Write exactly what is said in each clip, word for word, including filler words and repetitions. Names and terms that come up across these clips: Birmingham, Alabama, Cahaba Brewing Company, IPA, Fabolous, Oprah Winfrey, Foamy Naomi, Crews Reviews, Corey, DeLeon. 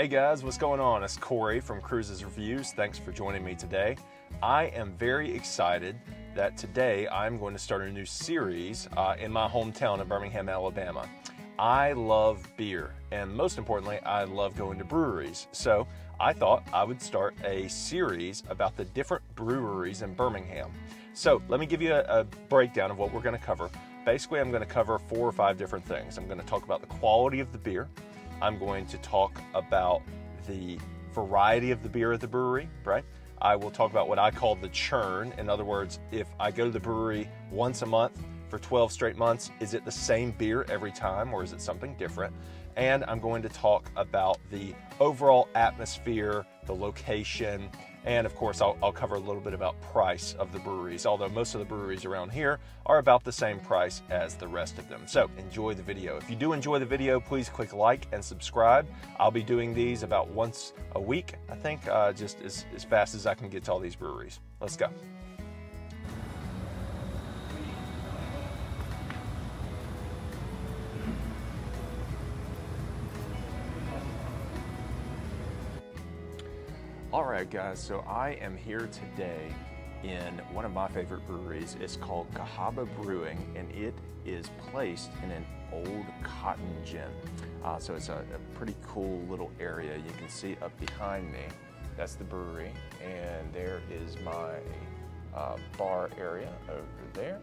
Hey guys, what's going on? It's Corey from Crews Reviews. Thanks for joining me today. I am very excited that today I'm going to start a new series uh, in my hometown of Birmingham, Alabama. I love beer, and most importantly, I love going to breweries. So I thought I would start a series about the different breweries in Birmingham. So let me give you a, a breakdown of what we're going to cover. Basically, I'm going to cover four or five different things. I'm going to talk about the quality of the beer. I'm going to talk about the variety of the beer at the brewery, right? I will talk about what I call the churn. In other words, if I go to the brewery once a month for twelve straight months, is it the same beer every time or is it something different? And I'm going to talk about the overall atmosphere, the location, and of course I'll, I'll cover a little bit about price of the breweries, although most of the breweries around here are about the same price as the rest of them. So enjoy the video. If you do enjoy the video, please click like and subscribe. I'll be doing these about once a week, I think, uh, just as, as fast as I can get to all these breweries. Let's go. All right, guys, so I am here today in one of my favorite breweries. It's called Cahaba Brewing, and it is placed in an old cotton gin. Uh, so it's a, a pretty cool little area. You can see up behind me, that's the brewery, and there is my uh, bar area over there.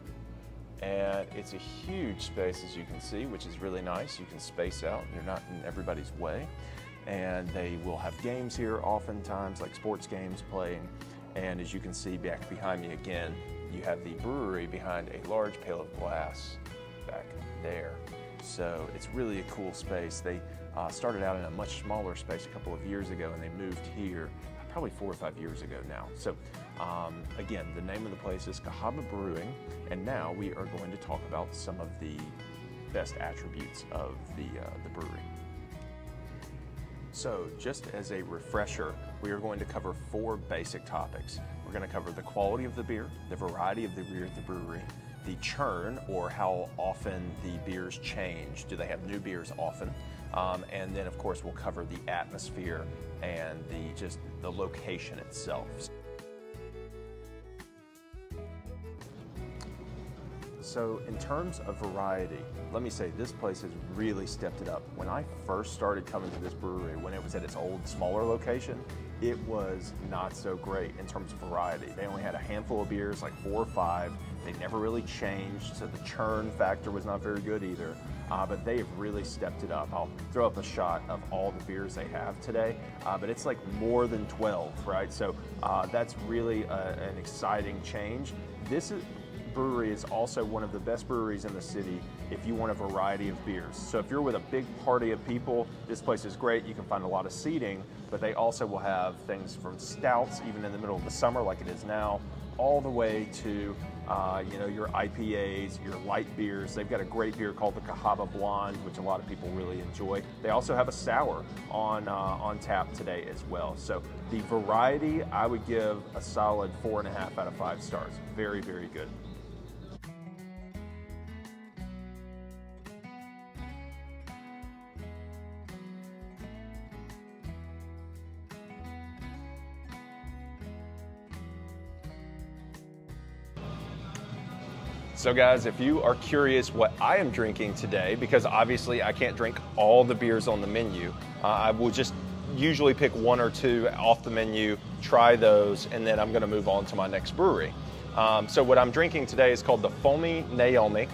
And it's a huge space, as you can see, which is really nice. You can space out, you're not in everybody's way. And they will have games here oftentimes, like sports games playing. And as you can see back behind me again, you have the brewery behind a large pane of glass back there. So it's really a cool space. They uh, started out in a much smaller space a couple of years ago and they moved here probably four or five years ago now. So um, again, the name of the place is Cahaba Brewing. And now we are going to talk about some of the best attributes of the, uh, the brewery. So just as a refresher, we are going to cover four basic topics. We're going to cover the quality of the beer, the variety of the beer at the brewery, the churn, or how often the beers change. Do they have new beers often? Um, and then of course we'll cover the atmosphere and the just the location itself. So in terms of variety, let me say this place has really stepped it up. When I first started coming to this brewery, when it was at its old, smaller location, it was not so great in terms of variety. They only had a handful of beers, like four or five. They never really changed, so the churn factor was not very good either. Uh, but they have really stepped it up. I'll throw up a shot of all the beers they have today, uh, but it's like more than twelve, right? So uh, that's really a, an exciting change. This is. Brewery is also one of the best breweries in the city if you want a variety of beers. So if you're with a big party of people, this place is great. You can find a lot of seating, but they also will have things from stouts, even in the middle of the summer like it is now, all the way to uh, you know, your I P As, your light beers. They've got a great beer called the Cahaba Blonde, which a lot of people really enjoy. They also have a sour on, uh, on tap today as well. So the variety, I would give a solid four and a half out of five stars. Very, very good. So guys, if you are curious what I am drinking today, because obviously I can't drink all the beers on the menu, uh, I will just usually pick one or two off the menu, try those, and then I'm gonna move on to my next brewery. Um, so what I'm drinking today is called the Foamy Naomi,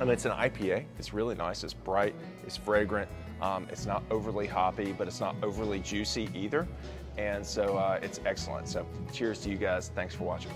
and it's an I P A. It's really nice, it's bright, it's fragrant, um, it's not overly hoppy, but it's not overly juicy either. And so uh, it's excellent. So cheers to you guys, thanks for watching.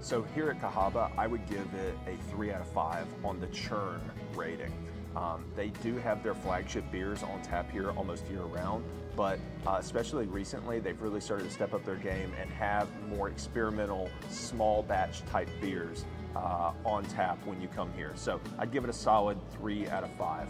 So here at Cahaba, I would give it a three out of five on the churn rating. Um, they do have their flagship beers on tap here almost year round, but uh, especially recently, they've really started to step up their game and have more experimental, small batch type beers uh, on tap when you come here. So I'd give it a solid three out of five.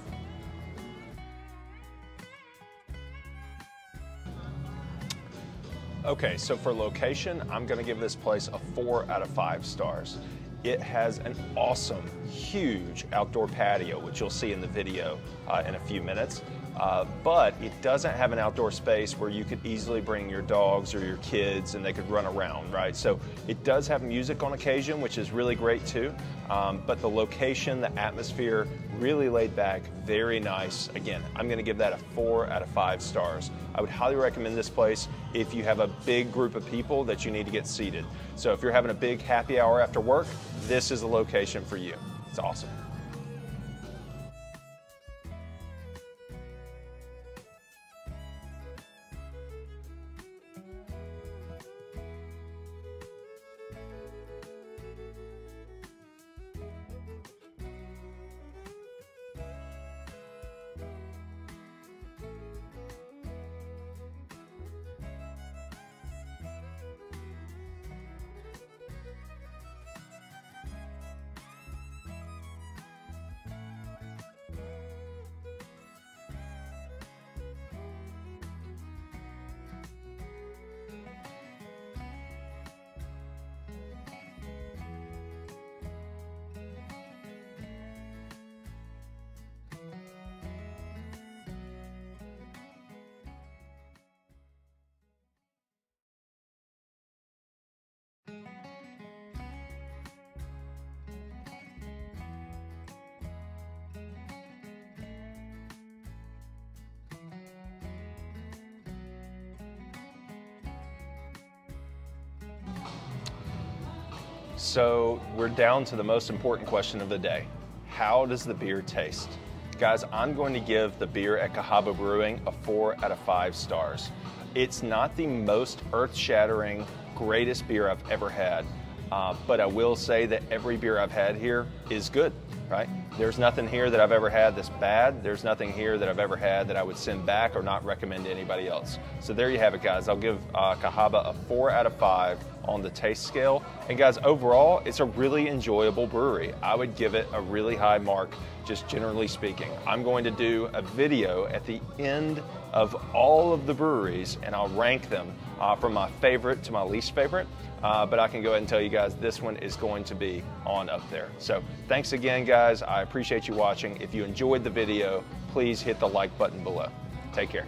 Okay, so for location, I'm gonna give this place a four out of five stars. It has an awesome, huge outdoor patio, which you'll see in the video uh, in a few minutes. Uh, but it doesn't have an outdoor space where you could easily bring your dogs or your kids and they could run around, right? So it does have music on occasion, which is really great too. Um, but the location, the atmosphere, really laid back, very nice. Again, I'm gonna give that a four out of five stars. I would highly recommend this place if you have a big group of people that you need to get seated. So if you're having a big happy hour after work, this is the location for you. It's awesome. So we're down to the most important question of the day. How does the beer taste? Guys, I'm going to give the beer at Cahaba Brewing a four out of five stars. It's not the most earth-shattering, greatest beer I've ever had, uh, but I will say that every beer I've had here is good, right? There's nothing here that I've ever had that's bad. There's nothing here that I've ever had that I would send back or not recommend to anybody else. So there you have it, guys. I'll give uh, Cahaba a four out of five on the taste scale. And guys, overall, it's a really enjoyable brewery. I would give it a really high mark, just generally speaking. I'm going to do a video at the end of all of the breweries, and I'll rank them uh, from my favorite to my least favorite. Uh, but I can go ahead and tell you guys, this one is going to be on up there. So thanks again, guys. I appreciate you watching. If you enjoyed the video, please hit the like button below. Take care.